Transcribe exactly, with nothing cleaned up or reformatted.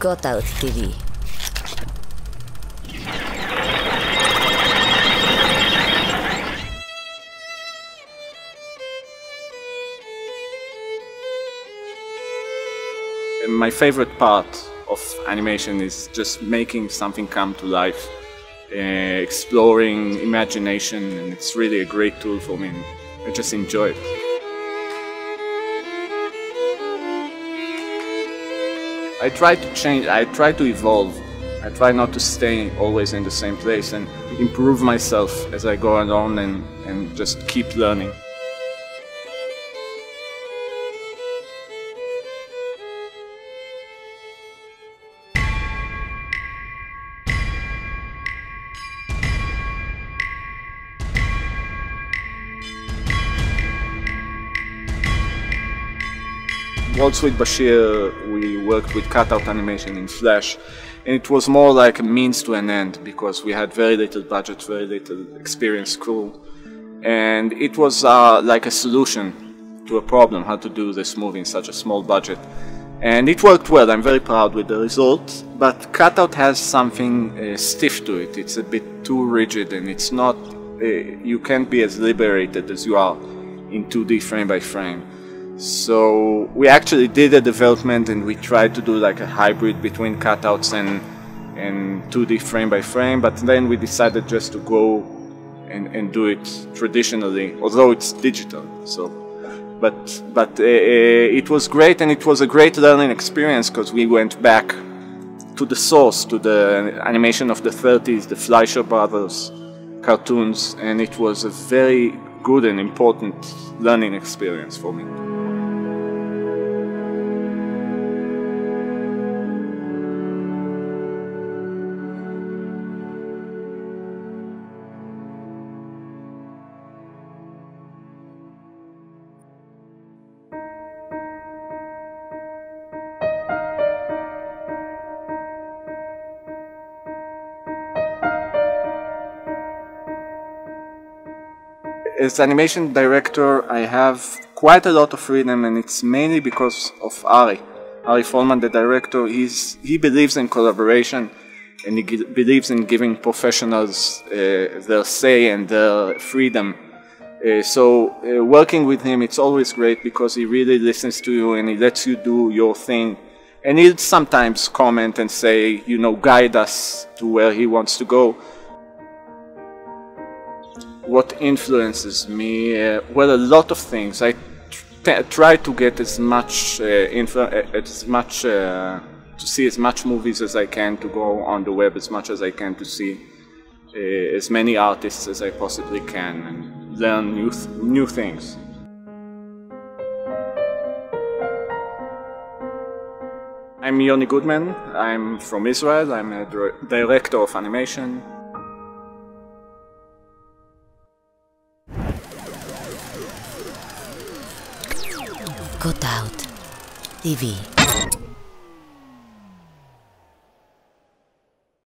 CutOutT V. My favorite part of animation is just making something come to life, uh, exploring imagination, and it's really a great tool for me. I just enjoy it. I try to change, I try to evolve, I try not to stay always in the same place and improve myself as I go along and, and just keep learning. Waltz with Bashir, we worked with cutout animation in Flash, and it was more like a means to an end because we had very little budget, very little experienced crew, and it was uh, like a solution to a problem, how to do this movie in such a small budget. And it worked well, I'm very proud with the result, but cutout has something uh, stiff to it, it's a bit too rigid and it's not, uh, you can't be as liberated as you are in two D frame by frame. So we actually did a development and we tried to do like a hybrid between cutouts and, and two D frame by frame, but then we decided just to go and, and do it traditionally, although it's digital. So, But, but uh, it was great, and it was a great learning experience because we went back to the source, to the animation of the thirties, the Fleischer Brothers cartoons, and it was a very good and important learning experience for me. As animation director, I have quite a lot of freedom, and it's mainly because of Ari. Ari Folman, the director, he's, he believes in collaboration, and he believes in giving professionals uh, their say and their freedom. Uh, so uh, working with him, it's always great because he really listens to you and he lets you do your thing. And he'll sometimes comment and say, you know, guide us to where he wants to go. What influences me? Uh, well, a lot of things. I t try to get as much, uh, as much uh, to see as much movies as I can, to go on the web as much as I can, to see uh, as many artists as I possibly can, and learn new, th new things. I'm Yoni Goodman. I'm from Israel. I'm a dir director of animation. CutOutT V.